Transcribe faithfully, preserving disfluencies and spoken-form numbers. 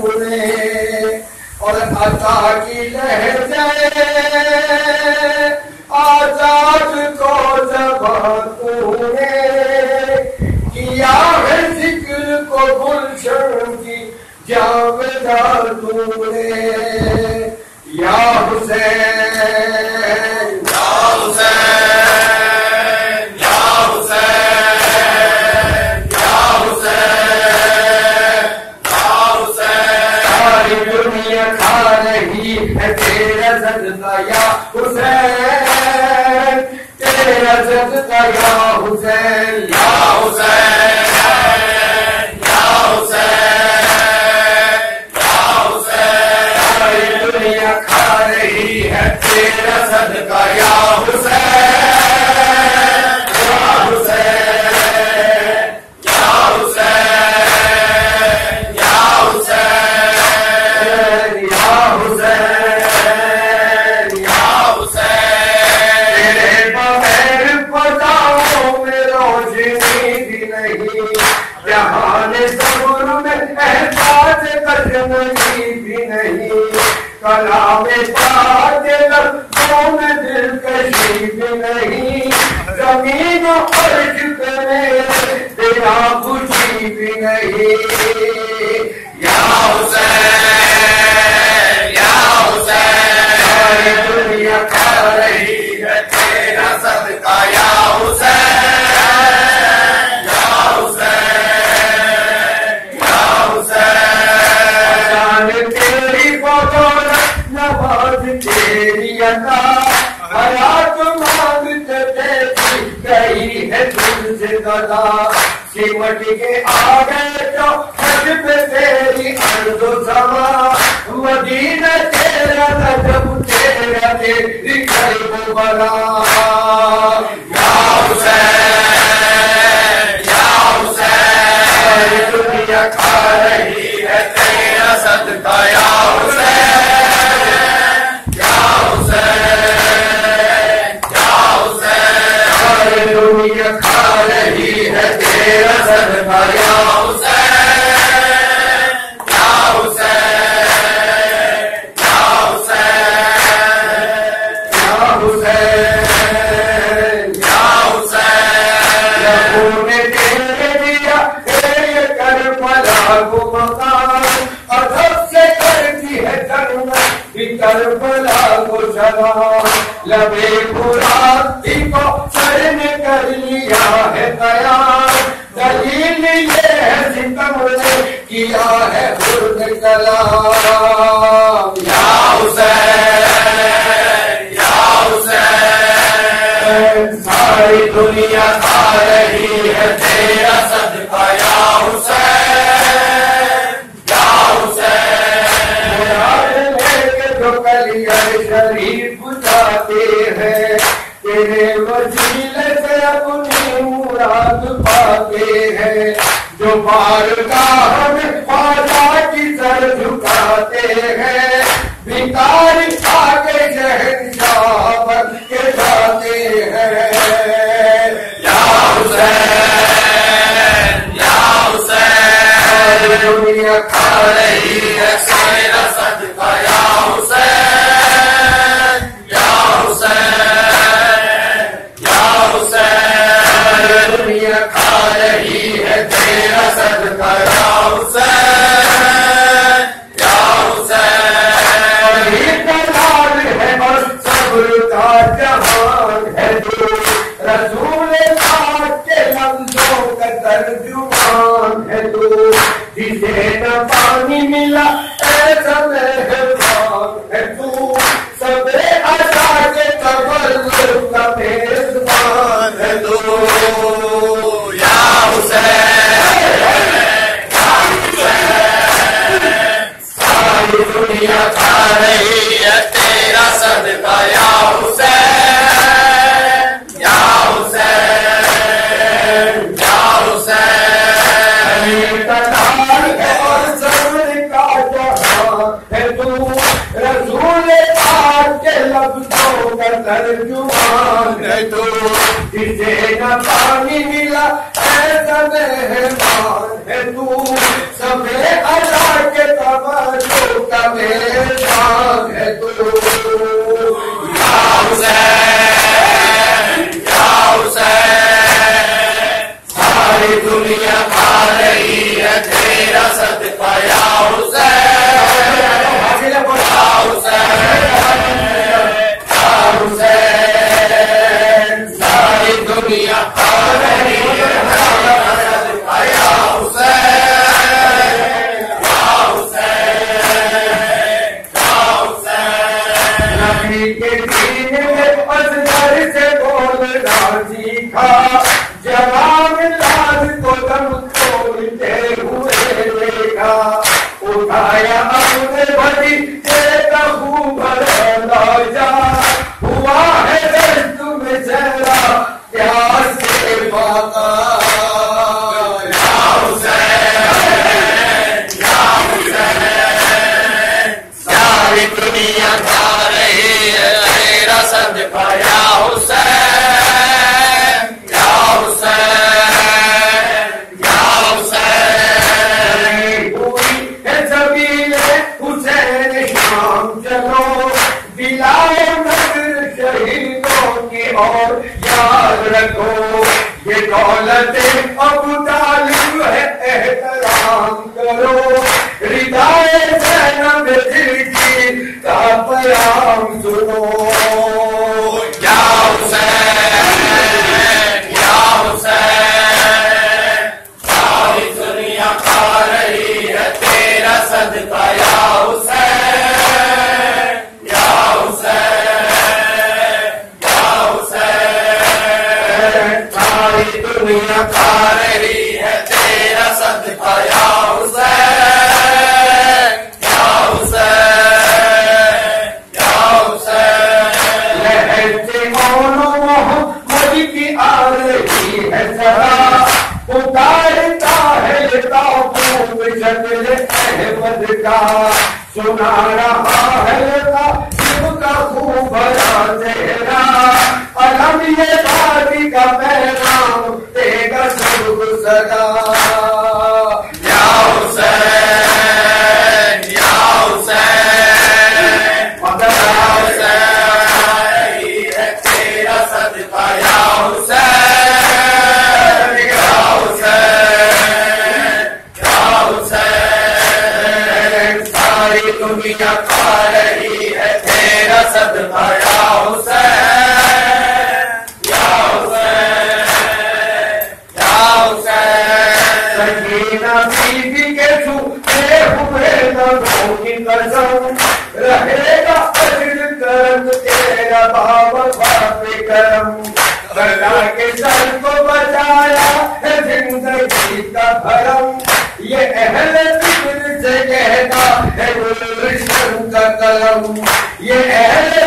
पूरे और अता की लहजे आजाद को जब तूने किया है जिक्र को गुलशन की जावेदार तूने या हुसैन या हुसैन या हुसैन या हुसैन या हुसैन सारी दुनिया खा रही है तेरा सजदा या हुसैन तेरा सजदा या हुसैन या हुसैन या हुसैन या हुसैन सारी दुनिया खा रही है तेरा सदका या हुसैन या हुसैन या हुसैन या हुसैन या हुसैन कलामे पाके लफ्जों में दिलकशी भी नहीं ज़मीन अर्ज पे तेरा खुशी भी नहीं या हुसैन या हुसैन सारी दुनिया खा रही है तेरा सदका या हुसैन या हुसैन या हुसैन तेरी अदा हयात मांगते तेरी गई है तुझसे गदा सिमट के आ गए तो हज पे तेरी अर्ज़ समा मदीना तेरा नजब तेरा तेरी कल्ब बला या हुसैन या हुसैन दुनिया खा रही है तेरा सदका या हुसैन दुनिया खा रही है तेरा सदका या हुसैन या हुसैन या हुसैन या हुसैन तूने दे दिया ये करबला को मकान अदब से करती है जन्नत ये करबला को सलाम लबे कुरान को सर कर लिया है तैयार दलील ये है सितम ने किया है हुर्र कलाम या हुसैन या हुसैन सारी दुनिया खा रही है तेरा सदका या हुसैन या हुसैन लेके जो कलिया शरीफ जाते हैं तेरे वसीले से अपनी मुराद पाते हैं जो बारगाह में ख्वाजा की सर झुकाते हैं भिखारी आके शहंशाह बन के जाते हैं या हुसैन या हुसैन दुनिया खा रही है तेरा सदका या हुसैन या हुसैन दुनिया खा रही है तेरा सदका या हुसैन या हुसैन दलाल है बस सब्र का जहान है जो रसूल पाक के लम्जों का तर्जुमान है जो जिसे न पानी मिला ऐसा मेहरबान है तू सबे अदा के तवल्लुफ का मेजबान है तू दुनिया खा रही है तेरा सदका या हुसैन या हुसैन या हुसैन तनाल है और सब्र का जहां है तू रसूल पाक के लफ्जों का तर्जुमान है तू जिसे न पानी मिला ऐसा मेहमान है तू सबे अदा के तब राजी था जवाब लाज को दम तोड़ते हुए देखा, उठाया अपने भरी कहूँ भर जा हुआ है दर्द तुम्हें चेहरा प्यार से बाका। दुनिया खा रही है तेरा संग पाया हुसैन, या हुसैन, या हुसैन। पूरी है जमीन हुसैन शाम चलो दिलाओ नजर शहीदों की और याद रखो, ये दौलत अबू तालिब है एहतराम करो, रिदाए ज़ैनब दिल की का प्याम सुनो। या हुसैन, या हुसैन, सारी दुनिया खा रही है तेरा सदका, या हुसैन, या हुसैन, या हुसैन, सारी दुनिया खा रही है तेरा सदका, या हुसैन। उतारता है अहमद का, सुना रहा है का खूब चेहरा, अलम ये दादी का पैगाम तेरा सब सदा। या हुसैन, या हुसैन, मदरा हुसैन है तेरा सदका, या हुसैन। दुनिया खा रही है तेरा सदका, या हुसैन, या हुसैन, या हुसैन। सकीना बीबी के छूते हुए नजरों की कसम, रहेगा अजर करम तेरा बाबा बाप करम, बना के सर को बचाया है जिंदगी का भरम, ये अहले दिल से कहता है गुलशन का कलम, ये अहले